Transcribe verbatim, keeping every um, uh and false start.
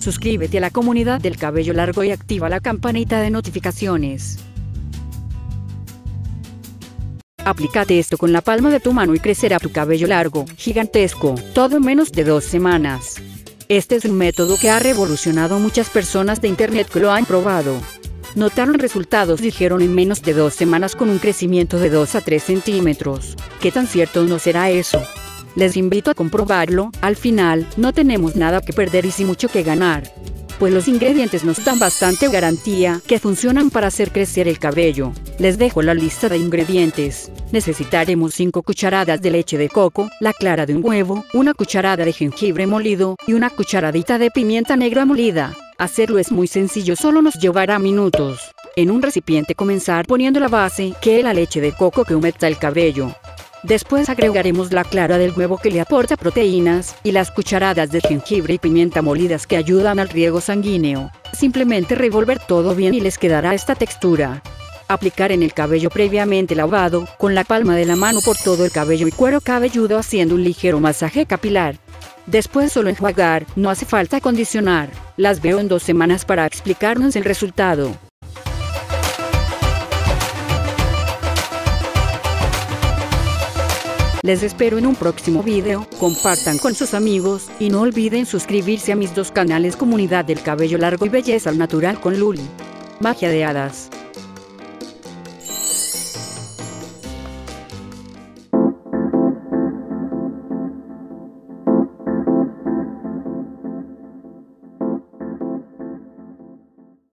Suscríbete a la comunidad del cabello largo y activa la campanita de notificaciones. Aplícate esto con la palma de tu mano y crecerá tu cabello largo, gigantesco, todo en menos de dos semanas. Este es un método que ha revolucionado muchas personas de internet que lo han probado. Notaron resultados, dijeron, en menos de dos semanas con un crecimiento de dos a tres centímetros. ¿Qué tan cierto no será eso? Les invito a comprobarlo, al final, no tenemos nada que perder y sí mucho que ganar. Pues los ingredientes nos dan bastante garantía que funcionan para hacer crecer el cabello. Les dejo la lista de ingredientes. Necesitaremos cinco cucharadas de leche de coco, la clara de un huevo, una cucharada de jengibre molido y una cucharadita de pimienta negra molida. Hacerlo es muy sencillo, solo nos llevará minutos. En un recipiente comenzar poniendo la base, que es la leche de coco que humecta el cabello. Después agregaremos la clara del huevo que le aporta proteínas, y las cucharadas de jengibre y pimienta molidas que ayudan al riego sanguíneo. Simplemente revolver todo bien y les quedará esta textura. Aplicar en el cabello previamente lavado, con la palma de la mano por todo el cabello y cuero cabelludo haciendo un ligero masaje capilar. Después solo enjuagar, no hace falta acondicionar. Las veo en dos semanas para explicarnos el resultado. Les espero en un próximo video, compartan con sus amigos, y no olviden suscribirse a mis dos canales Comunidad del cabello largo y Belleza al natural con Luly. Magia de hadas.